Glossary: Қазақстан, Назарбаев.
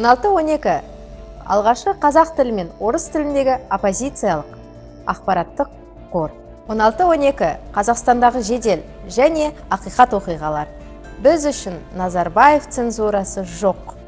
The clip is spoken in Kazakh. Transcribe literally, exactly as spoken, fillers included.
он алты он екі. Алғашы қазақ тілі мен орыс тіліндегі оппозициялық ақпараттық қор. он алты он екі. Қазақстандағы жедел және ақиқат оқиғалар. Біз үшін Назарбаев цензурасы жоқ.